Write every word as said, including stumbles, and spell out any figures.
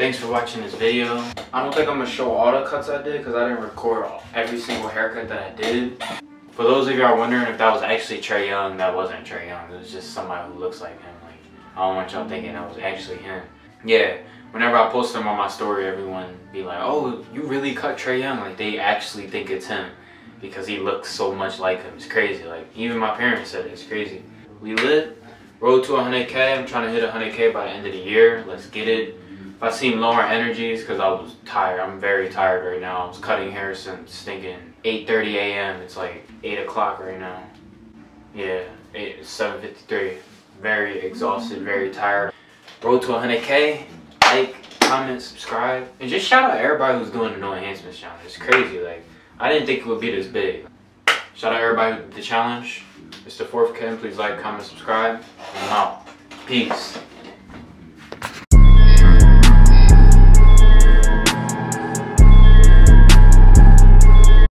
Thanks for watching this video. I don't think I'm gonna show all the cuts I did because I didn't record every single haircut that I did. For those of y'all wondering if that was actually Trae Young, that wasn't Trae Young. It was just somebody who looks like him. Like, I don't want y'all thinking that was actually him. Yeah, whenever I post them on my story, everyone be like, "Oh, you really cut Trae Young?" Like, they actually think it's him because he looks so much like him. It's crazy. Like, even my parents said it. It's crazy. We lit. Road to one hundred K. I'm trying to hit one hundred K by the end of the year. Let's get it. If I seem lower energies, because I was tired. I'm very tired right now. I was cutting hair since stinking eight thirty A M It's like eight o'clock right now. Yeah, it's seven fifty-three. Very exhausted, very tired. Road to one hundred K. Like, comment, subscribe. And just shout out everybody who's doing the no enhancements challenge. It's crazy. Like, I didn't think it would be this big. Shout out everybody with the challenge. It's the fourth ken. Please like, comment, subscribe. And I'm out. Peace.